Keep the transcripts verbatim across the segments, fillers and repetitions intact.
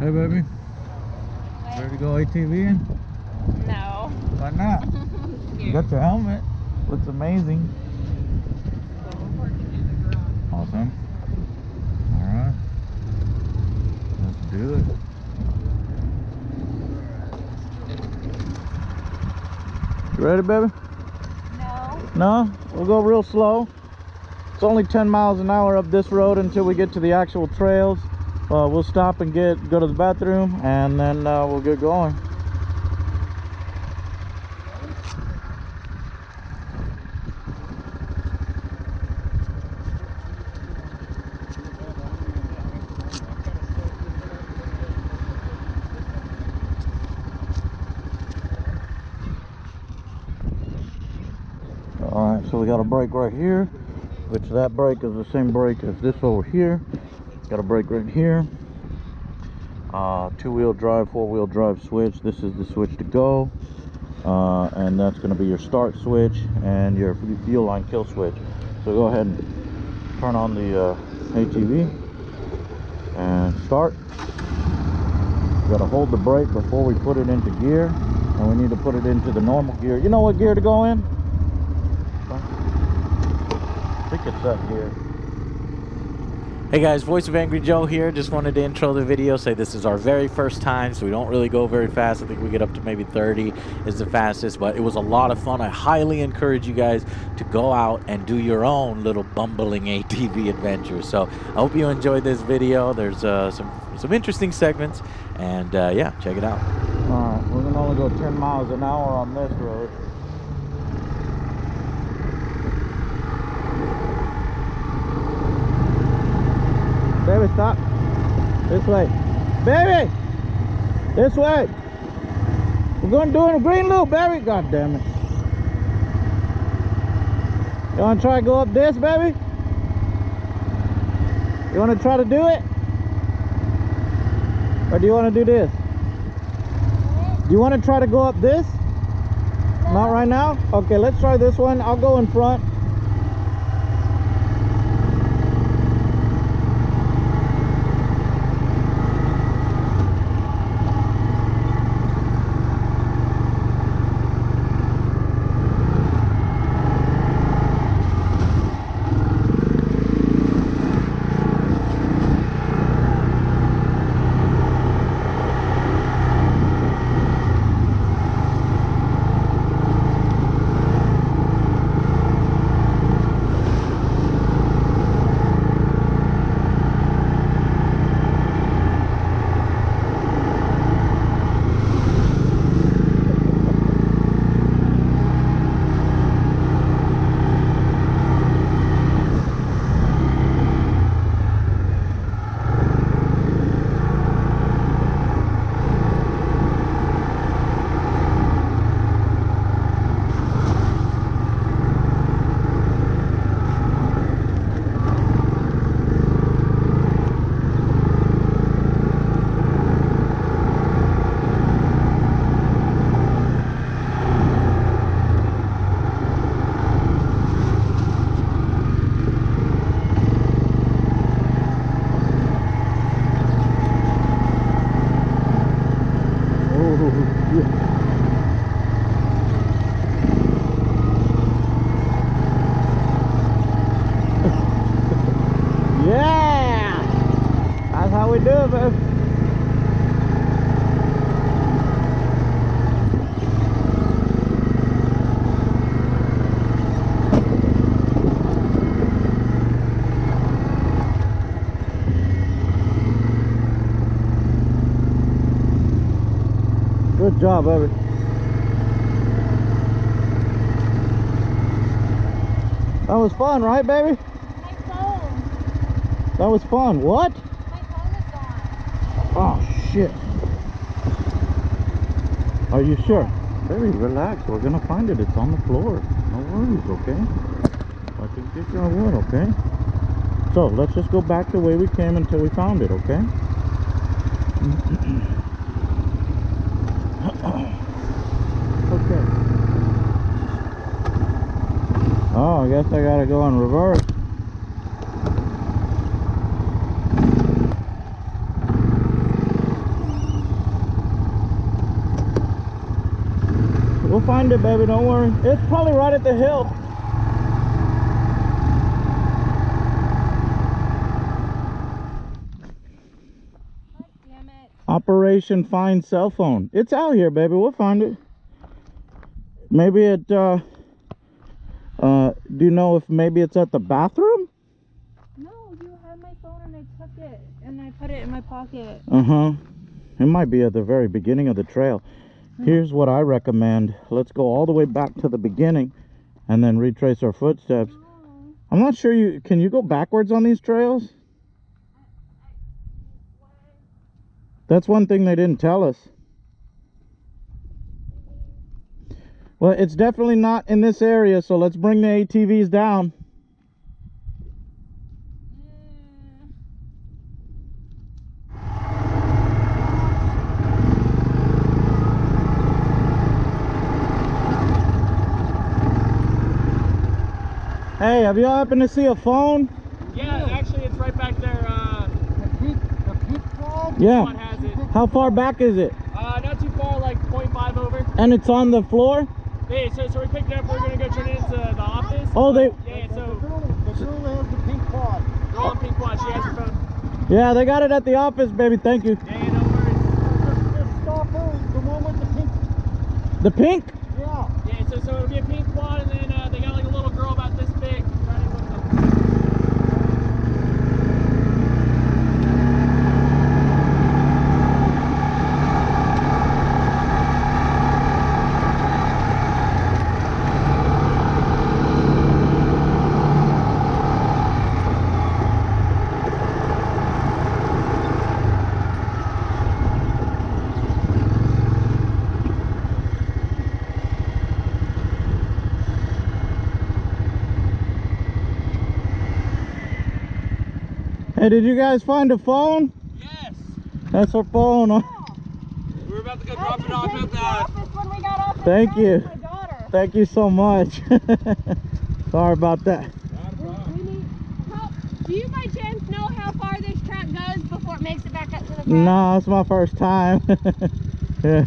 Hey, baby. What? Ready to go A T V-ing? No. Why not? You got your helmet. Looks amazing. So we're working in the garage. Awesome. All right. Let's do it. You ready, baby? No? No? We'll go real slow. It's only ten miles an hour up this road until we get to the actual trails. Uh, we'll stop and get go to the bathroom, and then uh, we'll get going. All right, so we got a break right here, which that break is the same break as this over here. Got a brake right here, uh, two-wheel drive, four-wheel drive switch. This is the switch to go, uh, and that's going to be your start switch and your fuel line kill switch. So go ahead and turn on the uh, A T V and start. You got to hold the brake before we put it into gear, and we need to put it into the normal gear. You know what gear to go in? I think it's that gear. Hey guys, Voice of Angry Joe here. Just wanted to intro the video, say this is our very first time, so we don't really go very fast. I think we get up to maybe thirty is the fastest, but it was a lot of fun. I highly encourage you guys to go out and do your own little bumbling A T V adventure. So I hope you enjoyed this video. There's uh, some, some interesting segments, and uh, yeah, check it out. All right, we're gonna only go ten miles an hour on this road. Baby, stop. This way. Baby! This way! We're going to do it in a green loop, baby! God damn it. You want to try to go up this, baby? You want to try to do it? Or do you want to do this? Do you want to try to go up this? No. Not right now? Okay, let's try this one. I'll go in front. Good job, baby. That was fun, right, baby? My phone. That was fun. What? My phone is gone. Oh, shit. Are you sure? Baby, relax. We're going to find it. It's on the floor. No worries, okay? I can get your wood, okay? So, let's just go back the way we came until we found it, okay? Okay. Oh, I guess I gotta go in reverse. find it, baby, don't worry. It's probably right at the hill. God damn it. Operation Find Cell Phone. It's out here, baby, we'll find it. Maybe it, uh, uh, do you know if maybe it's at the bathroom? No, you had my phone and I took it and I put it in my pocket. Uh-huh. It might be at the very beginning of the trail. Here's what I recommend. Let's go all the way back to the beginning and then retrace our footsteps. No. I'm not sure you, can you go backwards on these trails? I, I, That's one thing they didn't tell us. Well, it's definitely not in this area, so let's bring the A T Vs down. Hey, have y'all happened to see a phone? Yeah, actually it's right back there. Uh, the peak, the peak phone? Yeah. Someone has it. How far back is it? Uh, not too far, like point five over. And it's on the floor? Yeah, so, so we picked it up, we're going to go turn it into the office. Oh, they... Yeah, so... The girl has the pink quad. The girl on pink quad, she has her phone. Yeah, they got it at the office, baby, thank you. Yeah, no worries. Just stop her, the one with the pink. The pink? Yeah. Yeah, so, so it'll be a pink quad, and then uh, they got like a little girl about this big. Hey, did you guys find a phone? Yes. That's our phone. Yeah. We were about to go I drop it off at the office when we got off. Thank you. Thank you so much. Sorry about that. We, we need help. Do you by chance know how far this track goes before it makes it back up to the front? No, it's my first time. Yeah.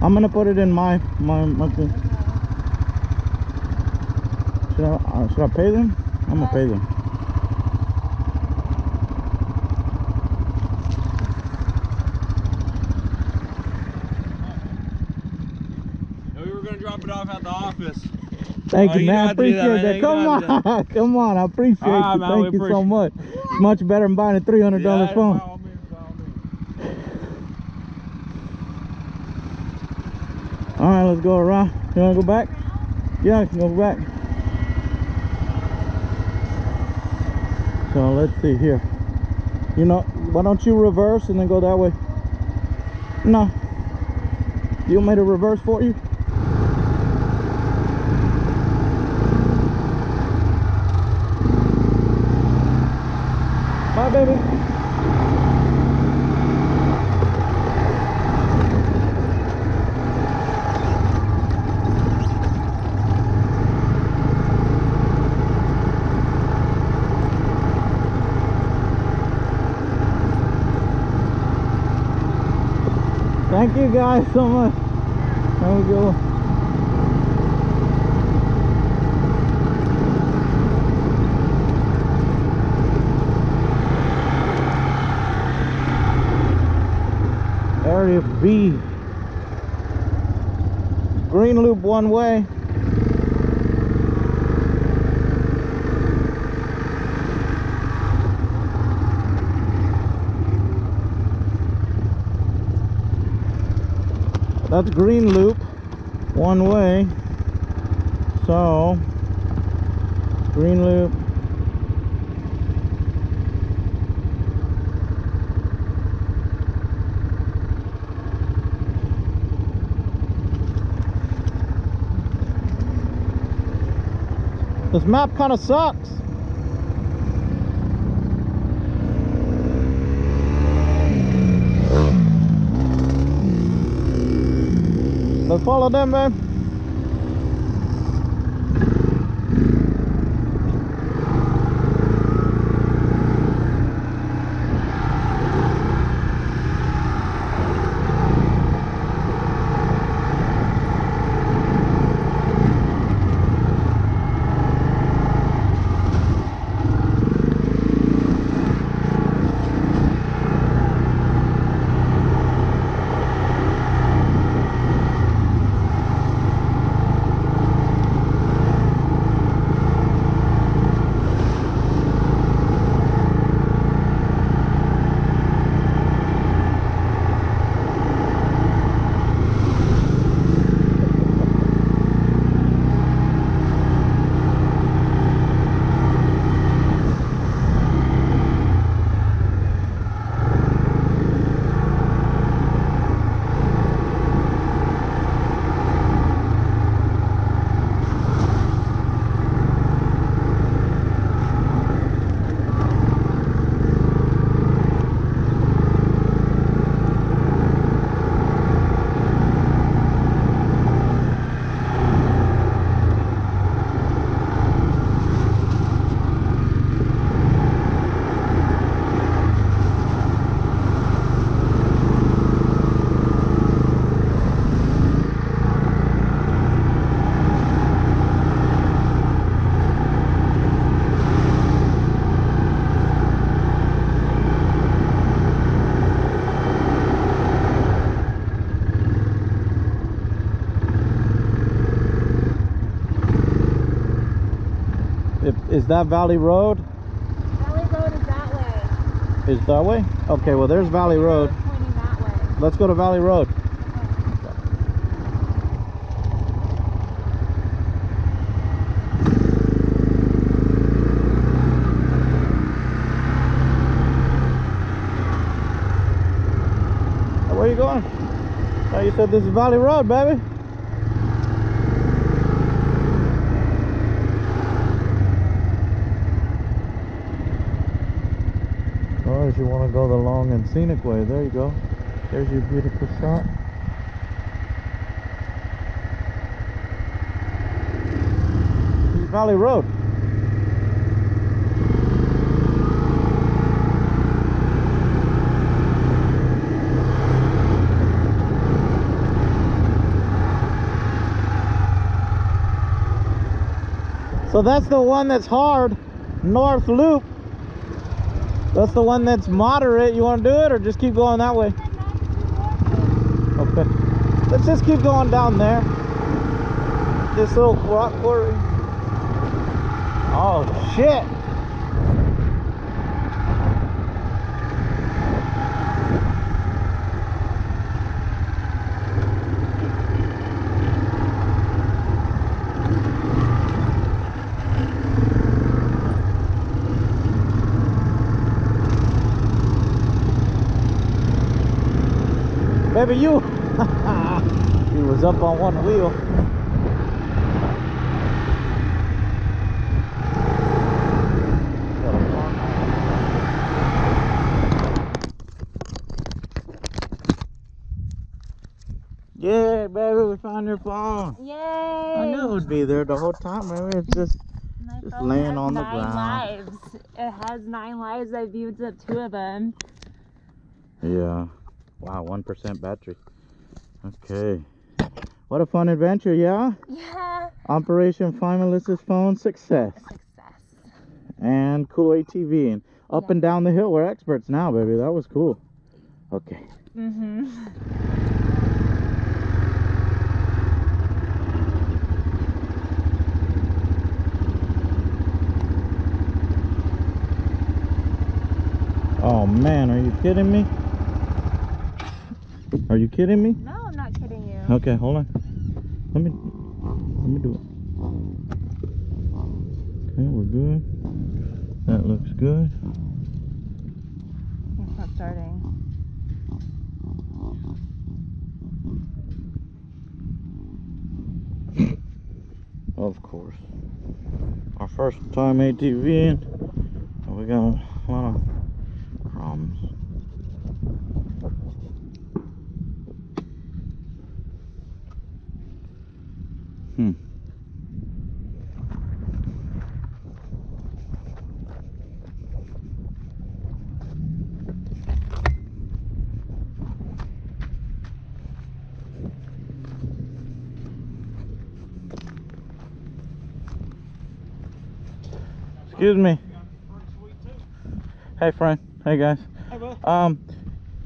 I'm gonna put it in my my, my thing. Should I, uh, should I pay them? I'm gonna pay them. No, we were gonna drop it off at the office. Thank oh, you, man. I appreciate that. that. Come on, come on. I appreciate right, you. Man, Thank you appreciate so much. It's much better than buying a three hundred dollar yeah, phone. All right, let's go around. You want to go back? Yeah, I can go back. So let's see here. You know, why don't you reverse and then go that way? No. You want me to reverse for you? Bye, baby. Thank you guys so much. There we go. Area B. Green loop one way. That's green loop, one way, so green loop. This map kind of sucks. Let's follow them, man. If, is that Valley Road? Valley Road is that way. Is that way? Okay, well there's Valley Road. Pointing that way. Let's go to Valley Road. Where are you going? Oh, you said this is Valley Road, baby. Or if you want to go the long and scenic way, there you go. There's your beautiful shot. This is Valley Road. So that's the one that's hard, North Loop. That's the one that's moderate. You want to do it or just keep going that way? Okay. Let's just keep going down there. This little rock quarry. Oh, shit. Baby, you! He was up on one wheel. Yeah, baby, we found your phone. Yay! I knew it would be there the whole time. Maybe it's just, just laying on the ground. Lives. It has nine lives. I viewed up two of them. Yeah. Wow, one percent battery. Okay, what a fun adventure, yeah. Yeah. Operation Find Melissa's Phone, success. Success. And cool A T V and up yeah. and down the hill. We're experts now, baby. That was cool. Okay. Mhm. Mm oh man, are you kidding me? Are you kidding me? No, I'm not kidding you. Okay, hold on. Let me let me do it. Okay, we're good. That looks good. It's not starting. Of course. Our first time ATVing, and we got a lot of crumbs. Hmm. Excuse me. Hey, friend. Hey, guys. Hey, bud. Um,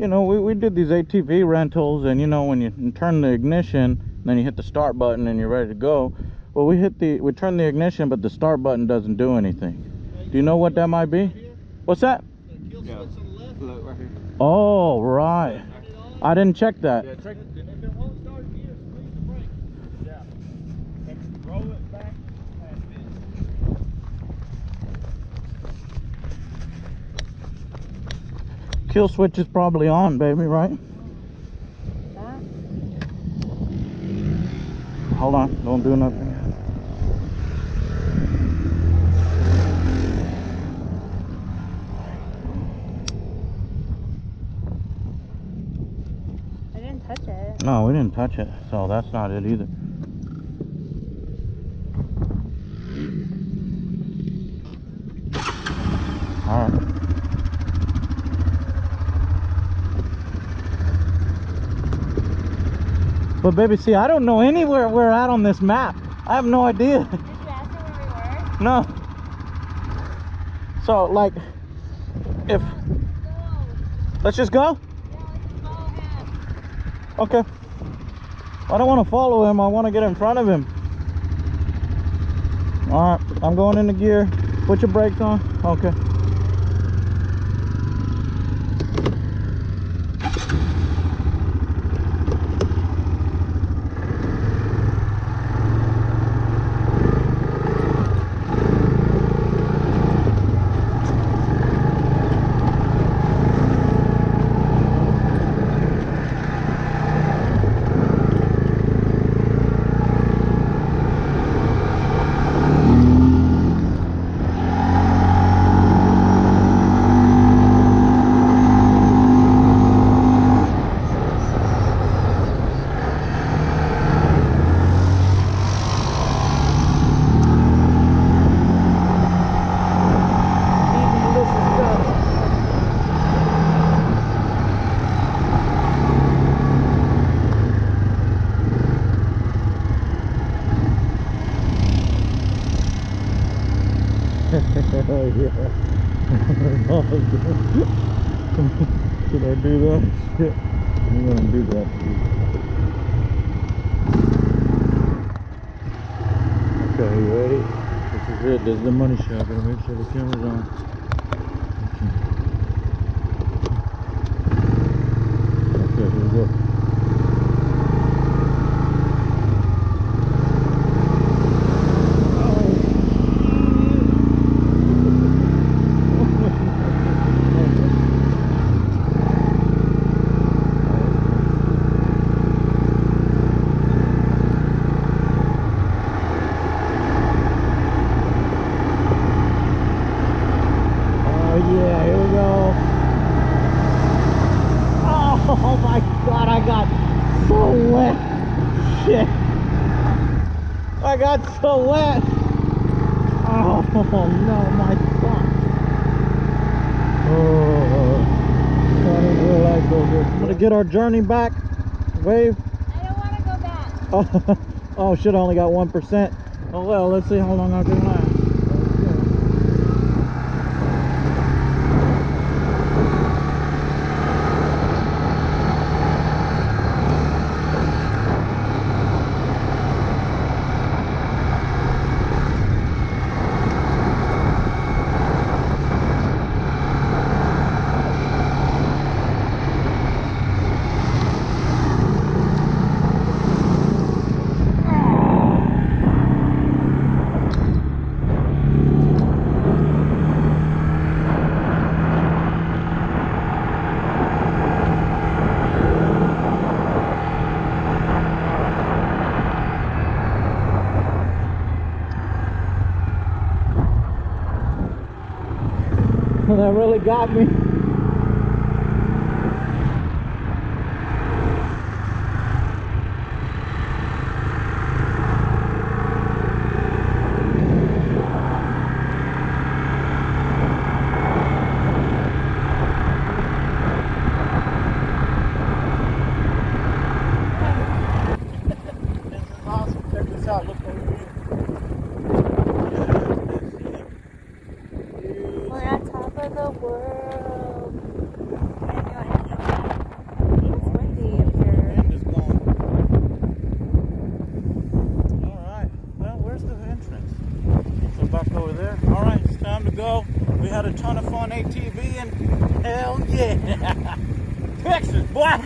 you know, we, we did these A T V rentals, and you know, when you turn the ignition, then you hit the start button and you're ready to go. Well, we hit the we turn the ignition, but the start button doesn't do anything. Do you know what that might be? What's that? Yeah. Oh, right. I didn't check that. Kill switch is probably on, baby, right? Hold on, don't do nothing. I didn't touch it. No, we didn't touch it, so that's not it either. All right. But baby, see, I don't know anywhere we're at on this map. I have no idea. Did you ask where we were? No. So, like, if... Let's just go? Yeah, let's just follow him. Okay. I don't want to follow him. I want to get in front of him. All right, I'm going into gear. Put your brakes on. Okay. Oh yeah. Oh, should I do that? Shit. I'm gonna do that. Okay, you ready? This is it. This is the money shot. I gotta make sure the camera's on. Oh my god, I got so wet. Shit. I got so wet. Oh no, my god. Oh, I didn't realize those were. I'm gonna get our journey back. Wave. I don't wanna go back. Oh, oh shit, I only got one percent. Oh well, let's see how long I can last. That really got me. This is awesome. Check this out. Look over here. The world. I know I had to go. It's windy up here. The wind is gone. Alright. Well, where's the entrance? It's back over there. Alright, it's time to go. We had a ton of fun A T V and hell yeah. Texas, boy.